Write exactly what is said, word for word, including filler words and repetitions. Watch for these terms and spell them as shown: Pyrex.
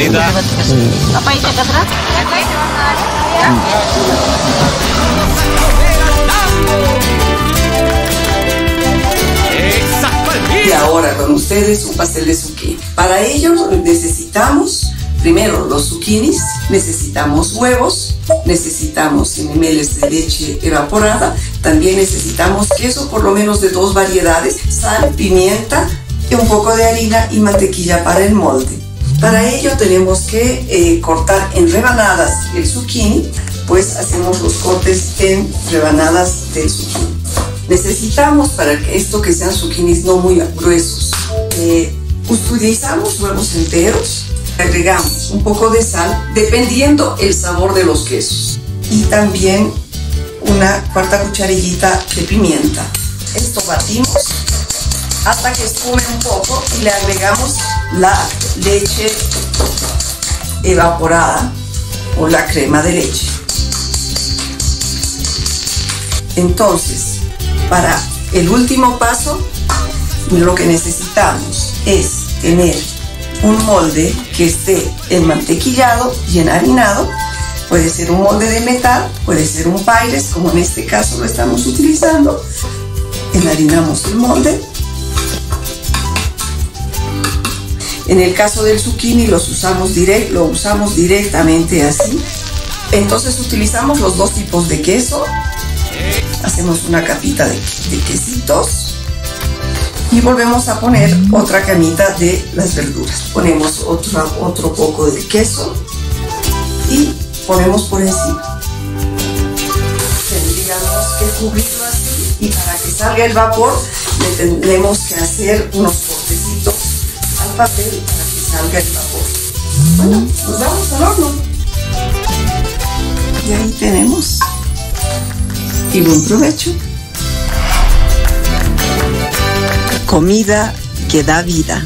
monedita. Papá, ¿y te atrás? Y ahora con ustedes un pastel de zucchini. Para ello necesitamos primero los zucchinis, necesitamos huevos, necesitamos cien mililitros de leche evaporada, también necesitamos queso por lo menos de dos variedades, sal, pimienta y un poco de harina y mantequilla para el molde. Para ello tenemos que eh, cortar en rebanadas el zucchini, pues hacemos los cortes en rebanadas del zucchini. Necesitamos para esto que sean zucchinis no muy gruesos. Eh, utilizamos huevos enteros, agregamos un poco de sal, dependiendo el sabor de los quesos. Y también una cuarta cucharillita de pimienta. Esto batimos hasta que espume un poco y le agregamos la leche evaporada o la crema de leche. Entonces, para el último paso, lo que necesitamos es tener un molde que esté enmantequillado y enharinado. Puede ser un molde de metal, puede ser un Pyrex, como en este caso lo estamos utilizando. Enharinamos el molde. En el caso del zucchini los usamos direct, lo usamos directamente así. Entonces utilizamos los dos tipos de queso. Hacemos una capita de, de quesitos y volvemos a poner otra camita de las verduras. Ponemos otro, otro poco de queso y ponemos por encima. Tendríamos que cubrirlo así y para que salga el vapor le tendremos que hacer unos cortecitos al papel para que salga el vapor. Bueno, nos vamos al horno. Y ahí tenemos. Y buen provecho. Comida que da vida.